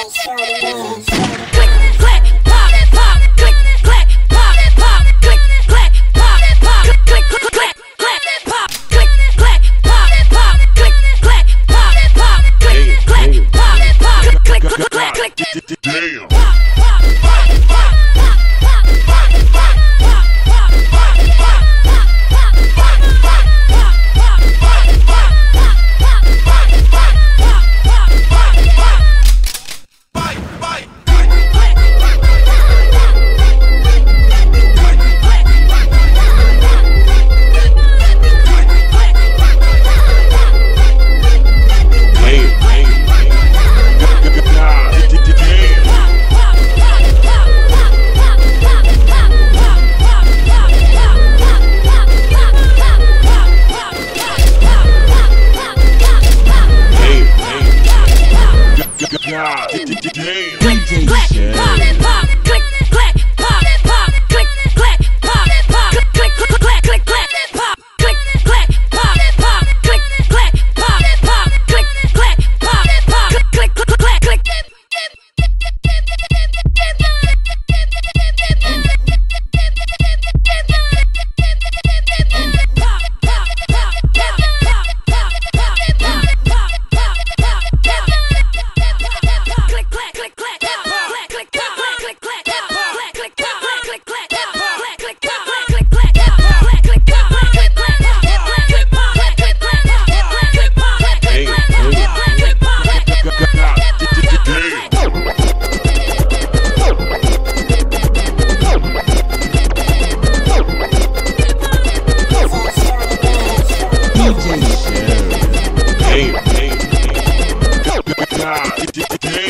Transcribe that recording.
Click, clack, pop, pop. Click, clack, pop, pop. Click, clack, pop, pop. Click, clack, clack, pop. Click, clack, pop, pop. Click, clack, pop, pop. Click, clack, pop, pop. Click, clack, click, click. Damn. DJ Sheriff. Hey, hey, hey. Go, go, go.